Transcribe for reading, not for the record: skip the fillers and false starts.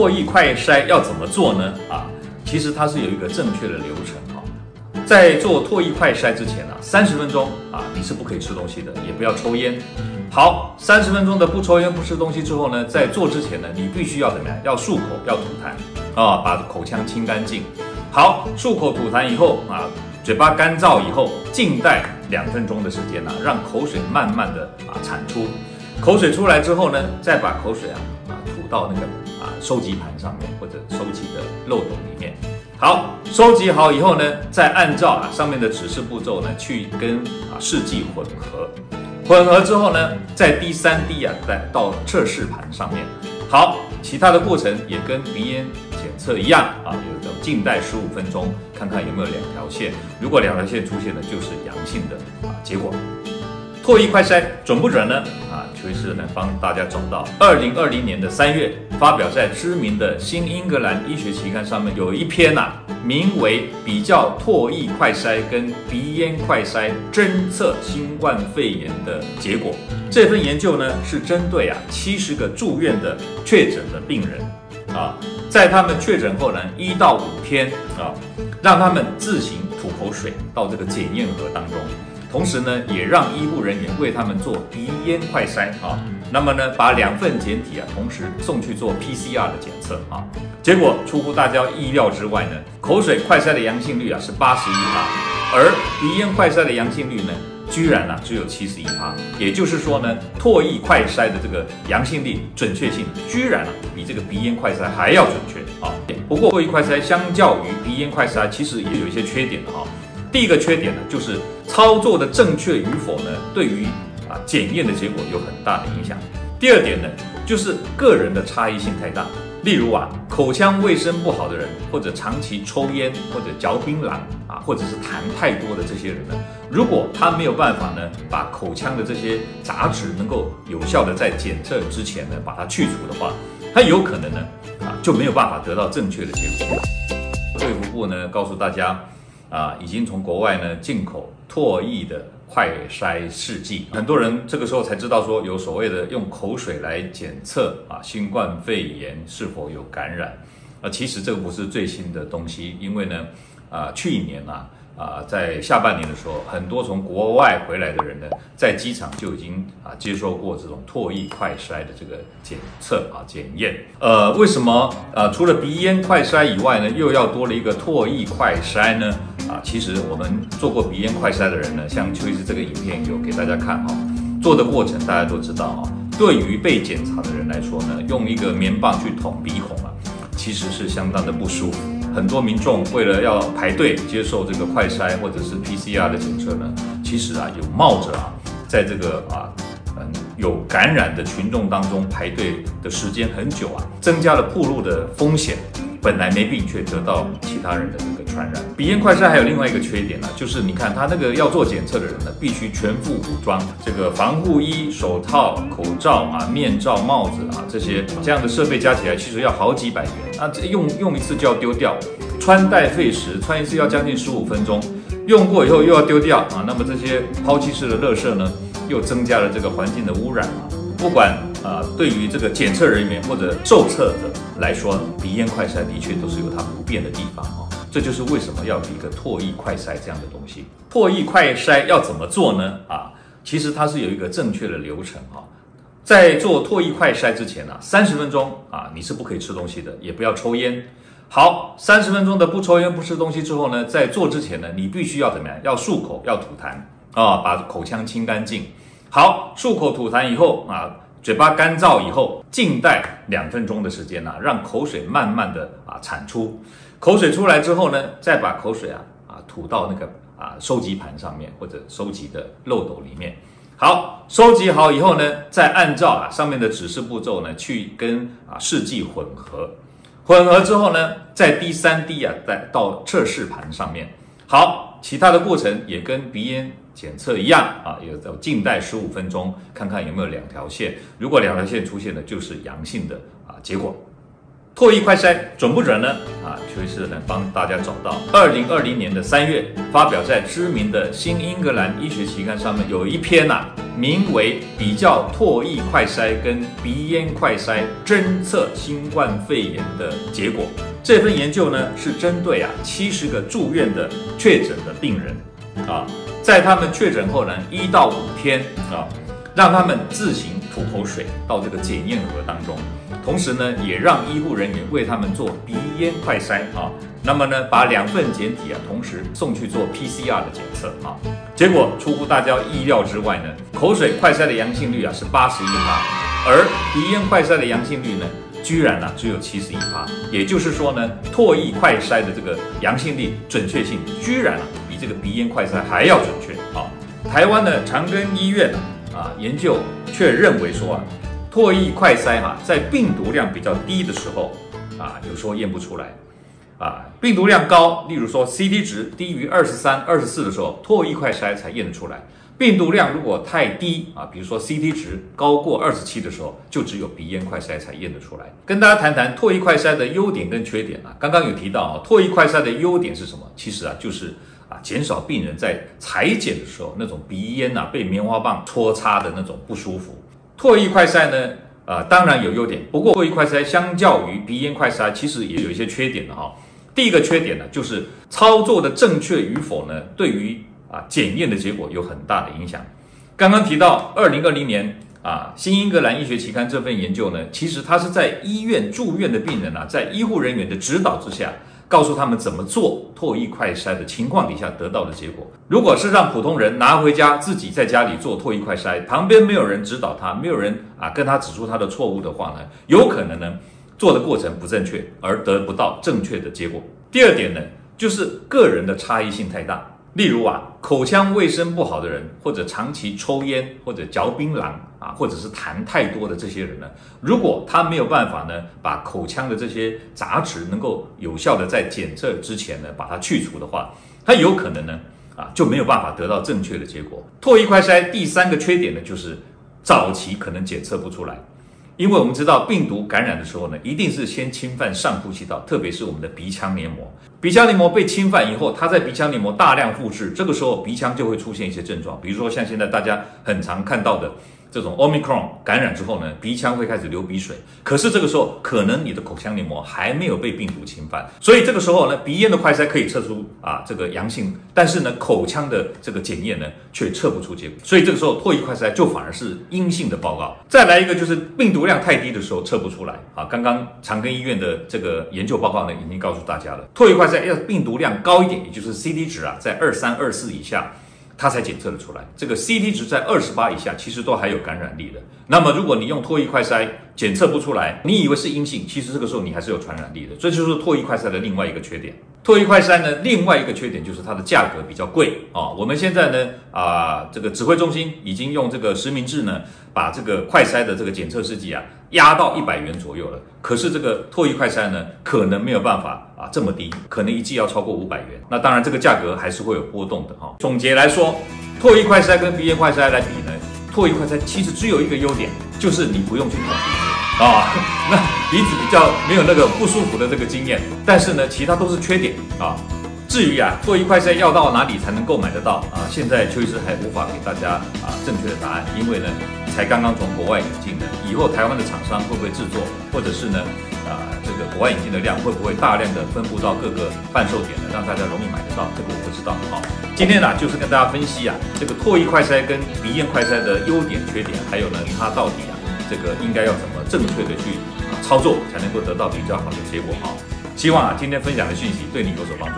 唾液快筛要怎么做呢？其实它是有一个正确的流程在做唾液快筛之前30分钟你是不可以吃东西的，也不要抽烟。好，30分钟的不抽烟不吃东西之后呢，在做之前呢，你必须要怎么样？要漱口，要吐痰把口腔清干净。好，漱口吐痰以后嘴巴干燥以后，静待2分钟的时间让口水慢慢的产出。口水出来之后呢，再把口水吐到那个。收集盘上面或者收集的漏斗里面，好，收集好以后呢，再按照上面的指示步骤呢，去跟试剂混合，混合之后呢，再滴3滴再到测试盘上面。好，其他的过程也跟鼻咽检测一样有的静待15分钟，看看有没有2条线，如果2条线出现的就是阳性的结果。唾液快筛准不准呢？崔氏呢帮大家找到2020年3月发表在知名的新英格兰医学期刊上面有一篇名为《比较唾液快筛跟鼻咽快筛侦测新冠肺炎的结果》。这份研究呢是针对70个住院的确诊的病人在他们确诊后呢1到5天让他们自行吐口水到这个检验盒当中。同时呢，也让医护人员为他们做鼻咽快筛那么呢，把2份检体同时送去做 PCR 的检测结果出乎大家意料之外呢，口水快筛的阳性率是81%，而鼻咽快筛的阳性率呢，居然只有71%，也就是说呢，唾液快筛的这个阳性率准确性居然比这个鼻咽快筛还要准确不过唾液快筛相较于鼻咽快筛，其实也有一些缺点的第一个缺点呢，就是操作的正确与否呢，对于检验的结果有很大的影响。第二点呢，就是个人的差异性太大。例如口腔卫生不好的人，或者长期抽烟，或者嚼槟榔或者是痰太多的这些人呢，如果他没有办法呢，把口腔的这些杂质能够有效的在检测之前呢，把它去除的话，他有可能呢就没有办法得到正确的结果。卫福部呢告诉大家。已经从国外呢进口唾液的快筛试剂，很多人这个时候才知道说有所谓的用口水来检测新冠肺炎是否有感染。其实这个不是最新的东西，因为呢去年在下半年的时候，很多从国外回来的人呢，在机场就已经接受过这种唾液快筛的这个检测检验。为什么除了鼻咽快筛以外呢，又要多了一个唾液快筛呢？其实我们做过鼻咽快筛的人呢，像邱医师这个影片有给大家看做的过程大家都知道对于被检查的人来说呢，用一个棉棒去捅鼻孔其实是相当的不舒服。很多民众为了要排队接受这个快筛或者是 PCR 的检测呢，其实有冒着在这个有感染的群众当中排队的时间很久增加了暴露的风险，本来没病却得到其他人的这个传染。鼻咽快筛还有另外一个缺点就是你看他那个要做检测的人呢，必须全副武装，这个防护衣、手套、口罩面罩、帽子这些这样的设备加起来其实要好几百元用一次就要丢掉，穿戴费时，穿一次要将近15分钟，用过以后又要丢掉那么这些抛弃式的垃圾呢，又增加了这个环境的污染不管对于这个检测人员或者受测者来说，鼻咽快筛的确都是有它不便的地方这就是为什么要有一个唾液快筛这样的东西。唾液快筛要怎么做呢？其实它是有一个正确的流程在做唾液快筛之前30分钟你是不可以吃东西的，也不要抽烟。好，30分钟的不抽烟不吃东西之后呢，在做之前呢，你必须要怎么样？要漱口，要吐痰把口腔清干净。好，漱口吐痰以后嘴巴干燥以后，静待2分钟的时间让口水慢慢的产出。口水出来之后呢，再把口水吐到那个收集盘上面或者收集的漏斗里面。好，收集好以后呢，再按照上面的指示步骤呢，去跟试剂混合。混合之后呢，再滴3滴再到测试盘上面。好，其他的过程也跟鼻咽检测一样也要静待15分钟，看看有没有2条线，如果2条线出现的就是阳性的结果。唾液快筛准不准呢？啊，崔氏能帮大家找到。2020年的3月，发表在知名的新英格兰医学期刊上面有一篇名为《比较唾液快筛跟鼻咽快筛侦测新冠肺炎的结果》。这份研究呢，是针对70个住院的确诊的病人在他们确诊后呢，1到5天让他们自行吐口水到这个检验盒当中。同时呢，也让医护人员为他们做鼻咽快筛那么呢，把2份检体同时送去做 PCR 的检测结果出乎大家意料之外呢，口水快筛的阳性率是81%，而鼻咽快筛的阳性率呢，居然只有71%。也就是说呢，唾液快筛的这个阳性率准确性居然比这个鼻咽快筛还要准确台湾的长庚医院研究却认为说唾液快筛在病毒量比较低的时候有时候验不出来病毒量高，例如说 CT 值低于23、24的时候，唾液快筛才验得出来。病毒量如果太低比如说 CT 值高过27的时候，就只有鼻咽快筛才验得出来。跟大家谈谈唾液快筛的优点跟缺点刚刚有提到唾液快筛的优点是什么？其实就是减少病人在采检的时候那种鼻咽被棉花棒戳插的那种不舒服。唾液快筛呢，当然有优点，不过唾液快筛相较于鼻咽快筛，其实也有一些缺点的第一个缺点呢，就是操作的正确与否呢，对于检验的结果有很大的影响。刚刚提到2020年新英格兰医学期刊这份研究呢，其实它是在医院住院的病人在医护人员的指导之下，告诉他们怎么做唾液快筛的情况底下得到的结果。如果是让普通人拿回家自己在家里做唾液快筛，旁边没有人指导他，没有人跟他指出他的错误的话呢，有可能呢做的过程不正确而得不到正确的结果。第二点呢，就是个人的差异性太大。例如口腔卫生不好的人，或者长期抽烟或者嚼槟榔或者是痰太多的这些人呢，如果他没有办法呢把口腔的这些杂质能够有效的在检测之前呢把它去除的话，他有可能呢就没有办法得到正确的结果。唾液快筛第3个缺点呢，就是早期可能检测不出来。因为我们知道病毒感染的时候呢，一定是先侵犯上呼吸道，特别是我们的鼻腔黏膜。鼻腔黏膜被侵犯以后，它在鼻腔黏膜大量复制，这个时候鼻腔就会出现一些症状，比如说像现在大家很常看到的这种 omicron 感染之后呢，鼻腔会开始流鼻水，可是这个时候可能你的口腔黏膜还没有被病毒侵犯，所以这个时候呢，鼻咽的快筛可以测出这个阳性，但是呢，口腔的这个检验呢却测不出结果，所以这个时候唾液快筛就反而是阴性的报告。再来一个就是病毒量太低的时候测不出来刚刚长庚医院的这个研究报告呢已经告诉大家了，唾液快筛要病毒量高一点，也就是 CT 值在23、24以下，它才检测得出来。这个 CT 值在28以下，其实都还有感染力的。那么如果你用唾液快筛检测不出来，你以为是阴性，其实这个时候你还是有传染力的。这就是唾液快筛的另外一个缺点。唾液快筛呢，另外一个缺点就是它的价格比较贵我们现在呢这个指挥中心已经用这个实名制呢，把这个快筛的这个检测试剂压到100元左右了。可是这个唾液快筛呢，可能没有办法这么低，可能一剂要超过500元。那当然这个价格还是会有波动的总结来说，唾液快筛跟鼻咽快筛来比呢，唾液快筛其实只有一个优点，就是你不用去捅鼻子那鼻子比较没有那个不舒服的这个经验。但是呢，其他都是缺点至于唾液快筛要到哪里才能购买得到现在邱医师还无法给大家正确的答案，因为呢才刚刚从国外引进的，以后台湾的厂商会不会制作，或者是呢这个国外引进的量会不会大量的分布到各个贩售点呢，让大家容易买得到，这个我不知道今天就是跟大家分析这个唾液快筛跟鼻咽快筛的优点、缺点，还有呢它到底这个应该要怎么正确的去操作才能够得到比较好的结果希望今天分享的讯息对你有所帮助。